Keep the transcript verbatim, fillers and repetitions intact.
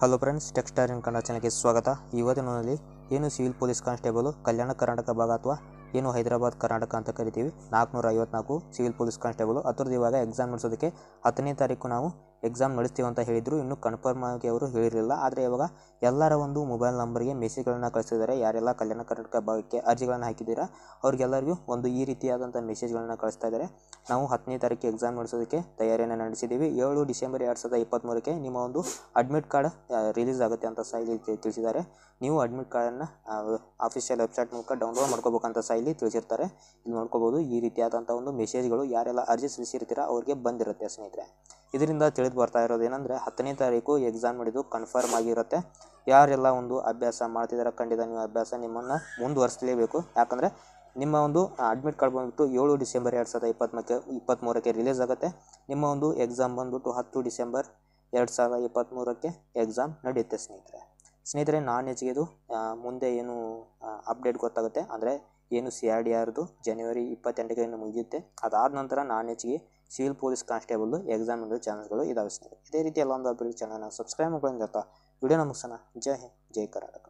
Hello friends, tech star in Kannada ಚಾನೆಲ್ಗೆ ಸ್ವಾಗತ। ಇವತ್ತಿನಲ್ಲಿ ಏನು civil police constable Kalyana Karnataka ಭಾಗ ಅಥವಾ ಏನು ಹೈದರಾಬಾದ್ ಕರ್ನಾಟಕ ಅಂತ ಕರಿತೀವಿ ನಾಲ್ಕು ನೂರ ಐವತ್ತನಾಲ್ಕು ಸಿವಿಲ್ ಪೊಲೀಸ್ ಕಾನ್ಸ್ಟೇಬಲ್ ಅದರ ಇವಾಗ ಎಕ್ಸಾಮ್ ನಡೆಸೋದಕ್ಕೆ ಹತ್ತನೇ ತಾರೀಕು ನಾವು ಎಕ್ಸಾಮ್ ನಡೆಸ್ತೀವಿ ಅಂತ ಹೇಳಿದ್ರು। ಇನ್ನು ಕನ್ಫರ್ಮ್ ಆಗಿ ಅವರು ಹೇಳಿರಲಿಲ್ಲ, ಆದರೆ ಇವಾಗ ಎಲ್ಲರ ಒಂದು ಮೊಬೈಲ್ ನಂಬರ್ಗೆ ಮೆಸೇಜ್ಗಳನ್ನು ಕಳಿಸಿದ್ದಾರೆ। ಯಾರೆಲ್ಲ ಕಲ್ಯಾಣ ಕರ್ನಾಟಕ ಭಾಗಕ್ಕೆ ಅರ್ಜಿಗಳನ್ನು ಹಾಕಿದ್ದೀರಾ ಅವರಿಗೆಲ್ಲರಿಗೂ ಒಂದು ಈ ರೀತಿಯಾದಂಥ ಮೆಸೇಜ್ಗಳನ್ನು ಕಳಿಸ್ತಾ ಇದ್ದಾರೆ। ನಾವು ಹತ್ತನೇ ತಾರೀಕು ಎಕ್ಸಾಮ್ ನಡೆಸೋದಕ್ಕೆ ತಯಾರಿಯನ್ನು ನಡೆಸಿದ್ದೀವಿ। ಏಳು ಡಿಸೆಂಬರ್ ಎರಡು ಸಾವಿರದ ಇಪ್ಪತ್ತ್ಮೂರಕ್ಕೆ ನಿಮ್ಮ ಒಂದು ಅಡ್ಮಿಟ್ ಕಾರ್ಡ್ ರಿಲೀಸ್ ಆಗುತ್ತೆ ಅಂತ ಸಹ ಇಲ್ಲಿ ತಿಳಿಸಿದ್ದಾರೆ। ನೀವು ಅಡ್ಮಿಟ್ ಕಾರ್ಡನ್ನು ಆಫೀಷಿಯಲ್ ವೆಬ್ಸೈಟ್ ಮೂಲಕ ಡೌನ್ಲೋಡ್ ಮಾಡ್ಕೋಬೇಕಂತ ಸಹ ಇಲ್ಲಿ ತಿಳಿಸಿರ್ತಾರೆ। ಇಲ್ಲಿ ನೋಡ್ಕೋಬೋದು ಈ ರೀತಿಯಾದಂಥ ಒಂದು ಮೆಸೇಜ್ಗಳು ಯಾರೆಲ್ಲ ಅರ್ಜಿ ಸಲ್ಲಿಸಿರ್ತೀರ ಅವರಿಗೆ ಬಂದಿರುತ್ತೆ ಸ್ನೇಹಿತರೆ। ಇದರಿಂದ ತಿಳಿದು ಬರ್ತಾ ಇರೋದೇನೆಂದರೆ ಹತ್ತನೇ ತಾರೀಕು ಎಕ್ಸಾಮ್ ನಡೆದು ಕನ್ಫರ್ಮ್ ಆಗಿರುತ್ತೆ। ಯಾರೆಲ್ಲ ಒಂದು ಅಭ್ಯಾಸ ಮಾಡ್ತಿದ್ದಾರೆ ಖಂಡಿತ ನೀವು ಅಭ್ಯಾಸ ನಿಮ್ಮನ್ನು ಮುಂದುವರಿಸಲೇಬೇಕು। ಯಾಕಂದರೆ ನಿಮ್ಮ ಒಂದು ಅಡ್ಮಿಟ್ ಕಾರ್ಡ್ ಬಂದುಬಿಟ್ಟು ಏಳು ಡಿಸೆಂಬರ್ ಎರಡು ಸಾವಿರದ ಇಪ್ಪತ್ತ್ಮೂರಕ್ಕೆ ಇಪ್ಪತ್ತ್ಮೂರಕ್ಕೆ ರಿಲೀಸ್ ಆಗುತ್ತೆ। ನಿಮ್ಮ ಒಂದು ಎಕ್ಸಾಮ್ ಬಂದುಬಿಟ್ಟು ಹತ್ತು ಡಿಸೆಂಬರ್ ಎರಡು ಸಾವಿರದ ಇಪ್ಪತ್ತ್ಮೂರಕ್ಕೆ ಎಕ್ಸಾಮ್ ನಡೆಯುತ್ತೆ ಸ್ನೇಹಿತರೆ ಸ್ನೇಹಿತರೆ ನಾನು ಹೆಚ್ಚಿಗೆದು ಮುಂದೆ ಏನು ಅಪ್ಡೇಟ್ ಗೊತ್ತಾಗುತ್ತೆ ಅಂದರೆ ಏನು ಸಿ ಆರ್ ಡಿ ಆರ್ದು ಜನವರಿ ಇಪ್ಪತ್ತೆಂಟಕ್ಕೆ ಏನು ಮುಗಿಯುತ್ತೆ, ಅದಾದ ನಂತರ ನಾನು ಹೆಚ್ಚಿಗೆ ಸಿವಿಲ್ ಪೊಲೀಸ್ ಕಾನ್ಸ್ಟೇಬಲ್ಲು ಎಕ್ಸಾಮ್ ನಡೆಯುವ ಚಾನ್ಸ್ಗಳು ಇದಾವೆ ಸ್ನೇಹಿತರೆ। ಇದೇ ರೀತಿ ಎಲ್ಲ ಒಂದು ಅಪ್ಡೇಟ್ ಚಾನಲ್ನ ಸಬ್ಸ್ಕ್ರೈಬ್ ಮಾಡ್ಕೊಂಡು ಇರ್ತಾ ವಿಡಿಯೋ ಮುಗಿಸೋಣ। ಜೈ ಹಿಂದ್, ಜೈ ಕರ್ನಾಟಕ।